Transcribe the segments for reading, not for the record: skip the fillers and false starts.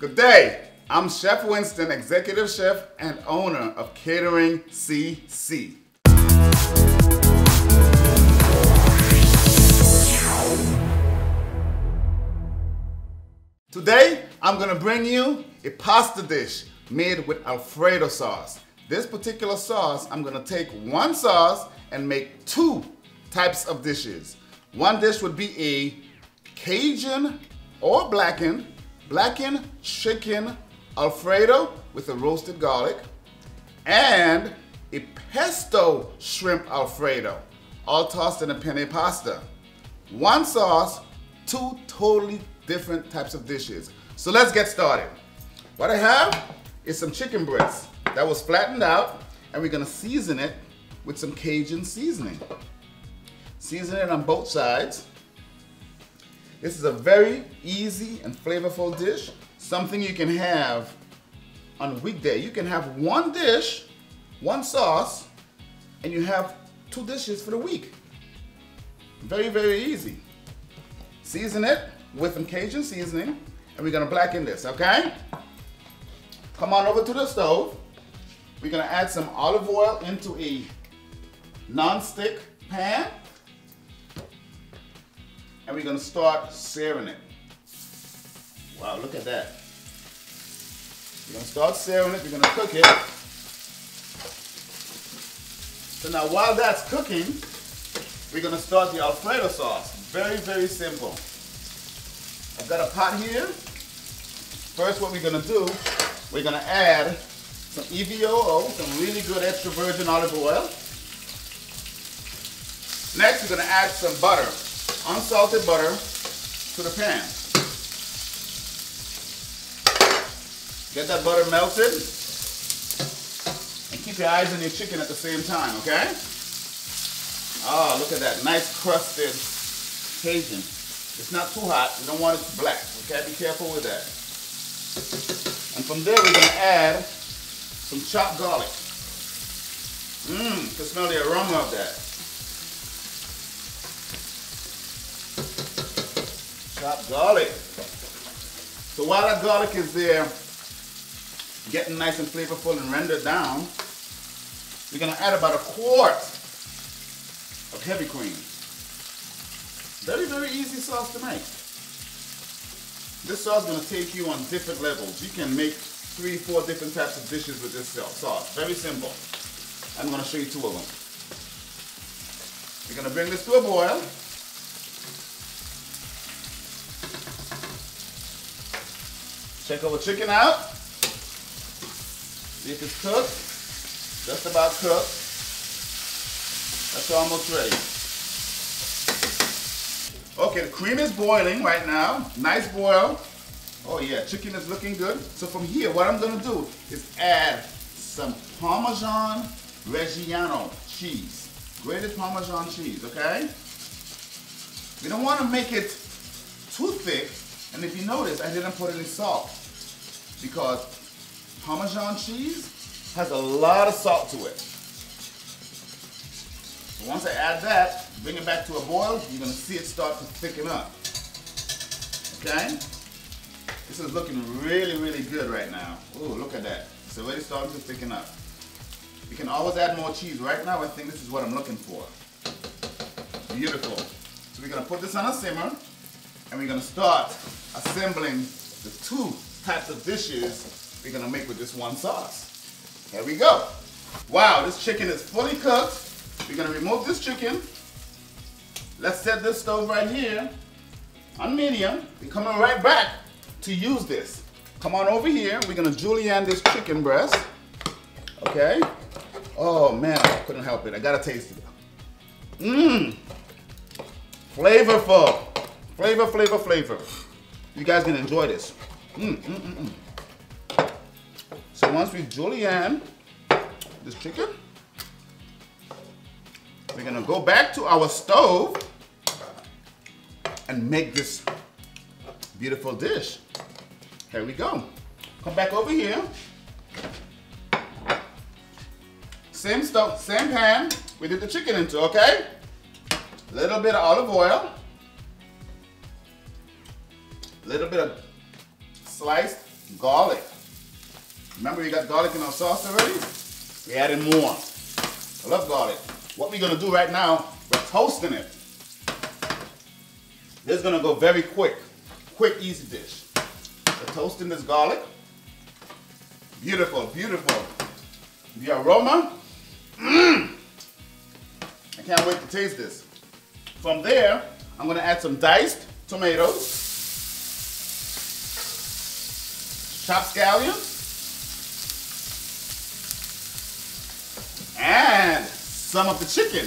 Good day, I'm Chef Winston, Executive Chef and owner of Catering CC. Today, I'm gonna bring you a pasta dish made with Alfredo sauce. This particular sauce, I'm gonna take one sauce and make two types of dishes. One dish would be a Cajun or blackened chicken Alfredo with a roasted garlic, and a pesto shrimp Alfredo, all tossed in a penne pasta. One sauce, two totally different types of dishes. So let's get started. What I have is some chicken breast that was flattened out, and we're gonna season it with some Cajun seasoning. Season it on both sides. This is a very easy and flavorful dish, something you can have on a weekday. You can have one dish, one sauce, and you have two dishes for the week. Very, very easy. Season it with some Cajun seasoning, and we're gonna blacken this, okay? Come on over to the stove. We're gonna add some olive oil into a non-stick pan, and we're gonna start searing it. Wow, look at that. We're gonna start searing it, we're gonna cook it. So now while that's cooking, we're gonna start the Alfredo sauce. Very, very simple. I've got a pot here. First what we're gonna do, we're gonna add some EVOO, some really good extra virgin olive oil. Next we're gonna add some butter. Unsalted butter to the pan. Get that butter melted and keep your eyes on your chicken at the same time, okay? Oh, look at that nice crusted Cajun. It's not too hot, we don't want it black, okay? Be careful with that. And from there we're gonna add some chopped garlic. Mmm, can smell the aroma of that. Chopped garlic. So while that garlic is there, getting nice and flavorful and rendered down, we're gonna add about a quart of heavy cream. Very, very easy sauce to make. This sauce is gonna take you on different levels. You can make three, four different types of dishes with this sauce. Very simple. I'm gonna show you two of them. We're gonna bring this to a boil. Check our chicken out. See if it's cooked. Just about cooked. That's almost ready. Okay, the cream is boiling right now. Nice boil. Oh yeah, chicken is looking good. So from here, what I'm gonna do is add some Parmesan Reggiano cheese. Grated Parmesan cheese, okay? We don't wanna make it too thick. And if you notice, I didn't put any salt, because Parmesan cheese has a lot of salt to it. So once I add that, bring it back to a boil, you're gonna see it start to thicken up, okay? This is looking really, really good right now. Ooh, look at that. It's already starting to thicken up. You can always add more cheese. Right now, I think this is what I'm looking for. Beautiful. So we're gonna put this on a simmer, and we're gonna start assembling the two types of dishes we're gonna make with this one sauce. Here we go. Wow, this chicken is fully cooked. We're gonna remove this chicken. Let's set this stove right here on medium. We're coming right back to use this. Come on over here. We're gonna julienne this chicken breast, okay? Oh man, I couldn't help it. I gotta taste it. Mmm, flavorful. Flavor, flavor, flavor. You guys can enjoy this. So once we julienne this chicken, we're gonna go back to our stove and make this beautiful dish. Here we go. Come back over here. Same stove, same pan we did the chicken into, okay? A little bit of olive oil. Little bit of sliced garlic. Remember we got garlic in our sauce already? We added more. I love garlic. What we're gonna do right now, we're toasting it. This is gonna go very quick. Quick, easy dish. We're toasting this garlic. Beautiful, beautiful. The aroma, I can't wait to taste this. From there, I'm gonna add some diced tomatoes, chopped scallions, and some of the chicken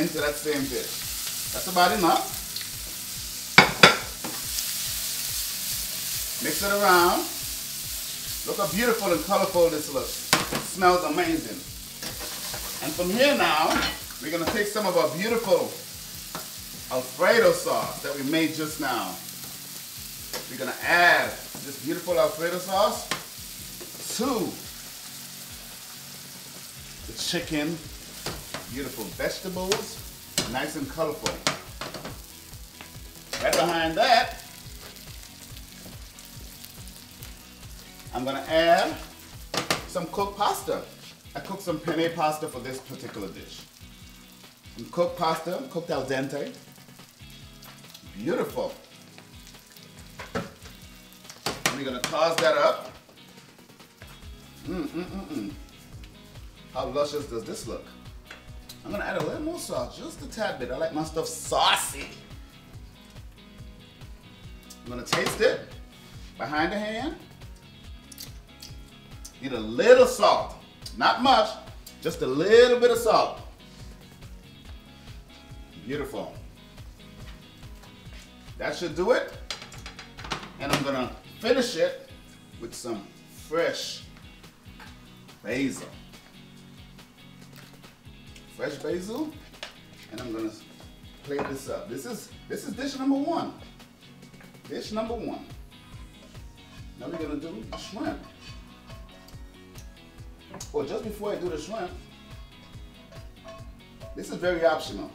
into that same dish. That's about enough. Mix it around. Look how beautiful and colorful this looks. It smells amazing. And from here now, we're gonna take some of our beautiful Alfredo sauce that we made just now. We're gonna add this beautiful Alfredo sauce to the chicken, beautiful vegetables, nice and colorful. Right behind that, I'm gonna add some cooked pasta. I cooked some penne pasta for this particular dish. Some cooked pasta, cooked al dente. Beautiful. And we're gonna toss that up. How luscious does this look? I'm gonna add a little more sauce, just a tad bit. I like my stuff saucy. I'm gonna taste it behind the hand. Need a little salt, not much, just a little bit of salt. Beautiful. That should do it. And I'm gonna finish it with some fresh basil. Fresh basil, and I'm gonna plate this up. This is dish number one. Dish number one. Now we're gonna do a shrimp. Well, just before I do the shrimp, this is very optional.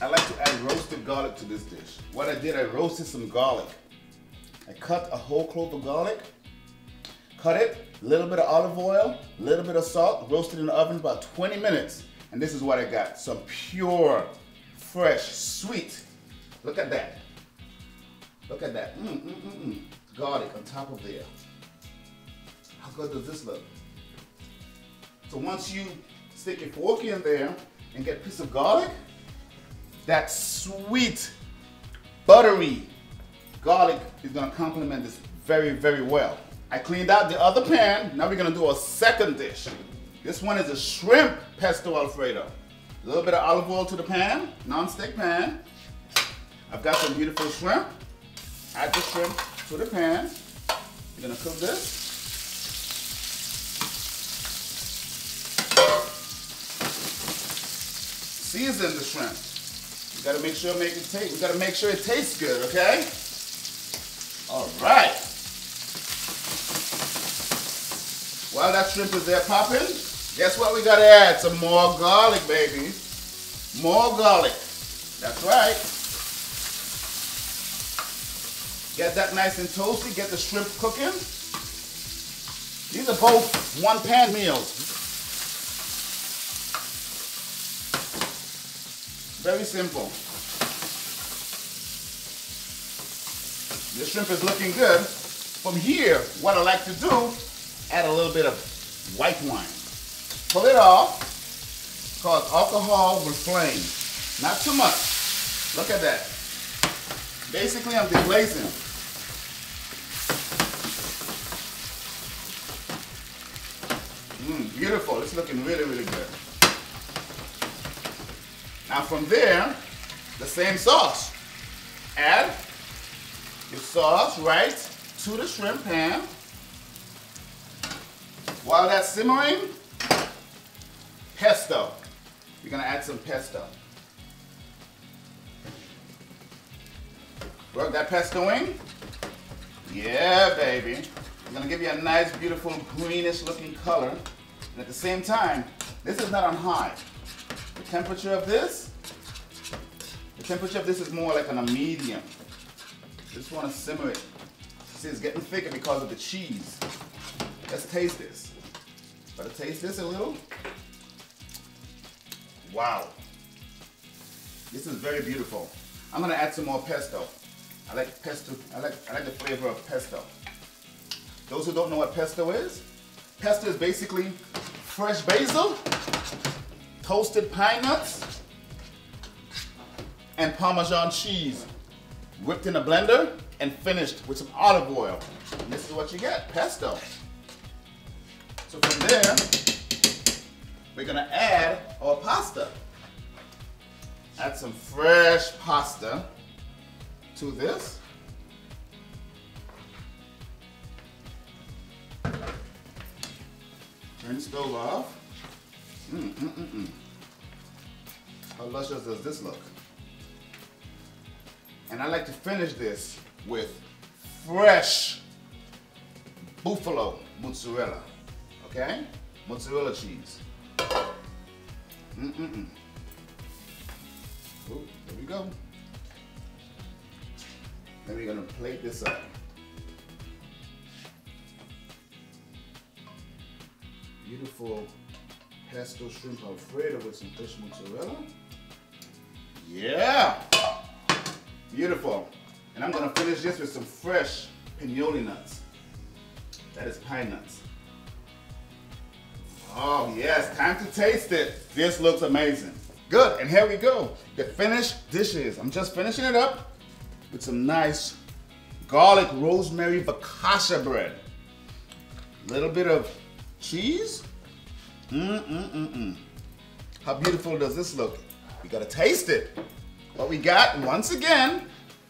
I like to add roasted garlic to this dish. What I did, I roasted some garlic. I cut a whole clove of garlic, cut it, a little bit of olive oil, a little bit of salt, roasted in the oven about 20 minutes. And this is what I got, some pure, fresh, sweet. Look at that. Look at that. Garlic on top of there. How good does this look? So once you stick your fork in there and get a piece of garlic, that sweet, buttery garlic is gonna complement this very, very well. I cleaned out the other pan. Now we're gonna do a second dish. This one is a shrimp pesto Alfredo. A little bit of olive oil to the pan, non-stick pan. I've got some beautiful shrimp. Add the shrimp to the pan. We're gonna cook this. Season the shrimp. You gotta make sure it tastes good, okay? All right. While that shrimp is there popping, guess what we gotta add? Some more garlic, baby. More garlic. That's right. Get that nice and toasty. Get the shrimp cooking. These are both one-pan meals. Very simple. The shrimp is looking good. From here, what I like to do, add a little bit of white wine. Pull it off, cause alcohol will flame. Not too much. Look at that. Basically, I'm deglazing. Beautiful. It's looking really, really good. Now from there, the same sauce. Add your sauce right to the shrimp pan. While that's simmering, pesto. You're gonna add some pesto. Work that pesto in. Yeah, baby. I'm gonna give you a nice, beautiful, greenish looking color. And at the same time, this is not on high. The temperature of this is more like on a medium. Just want to simmer it. See, it's getting thicker because of the cheese. Let's taste this. Gotta taste this a little. Wow. This is very beautiful. I'm gonna add some more pesto. I like pesto. I like the flavor of pesto. Those who don't know what pesto is basically fresh basil, toasted pine nuts, and Parmesan cheese, whipped in a blender and finished with some olive oil. And this is what you get, pesto. So from there, we're gonna add our pasta. Add some fresh pasta to this. Turn the stove off. How luscious does this look? And I like to finish this with fresh buffalo mozzarella, okay? Mozzarella cheese. Oh, there we go. Then we're gonna plate this up. Beautiful pesto shrimp Alfredo with some fresh mozzarella. Yeah! Beautiful. And I'm gonna finish this with some fresh pinoli nuts. That is pine nuts. Oh yes, time to taste it. This looks amazing. Good, and here we go. The finished dishes. I'm just finishing it up with some nice garlic rosemary focaccia bread. A little bit of cheese. How beautiful does this look? We gotta taste it. But we got, once again,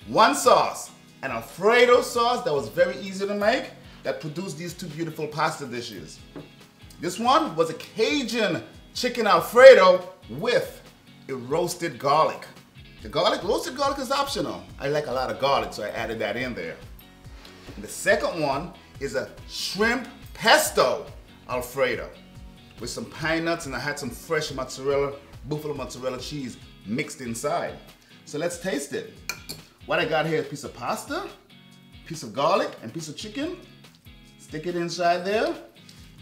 one sauce. An Alfredo sauce that was very easy to make that produced these two beautiful pasta dishes. This one was a Cajun chicken Alfredo with a roasted garlic. Roasted garlic is optional. I like a lot of garlic, so I added that in there. And the second one is a shrimp pesto Alfredo with some pine nuts, and I had some fresh mozzarella, buffalo mozzarella cheese mixed inside. So let's taste it. What I got here is a piece of pasta, piece of garlic, and piece of chicken. Stick it inside there.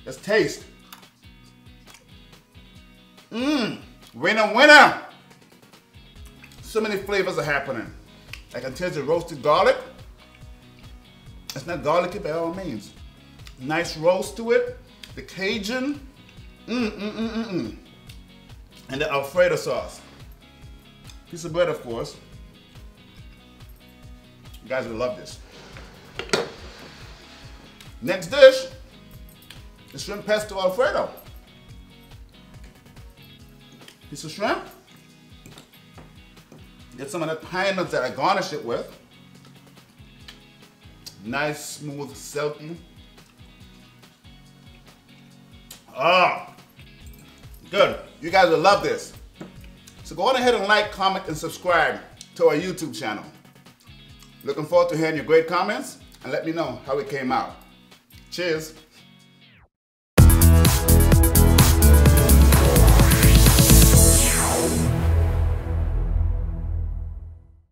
Let's taste. Winner, winner. So many flavors are happening. I can taste the roasted garlic. It's not garlicky by all means. Nice roast to it. The Cajun, and the Alfredo sauce. Piece of bread, of course. You guys will love this. Next dish, the shrimp pesto Alfredo. Piece of shrimp. Get some of that pine nuts that I garnish it with. Nice, smooth, silky. Ah, good. You guys will love this. So go on ahead and like, comment, and subscribe to our YouTube channel. Looking forward to hearing your great comments and let me know how it came out. Cheers.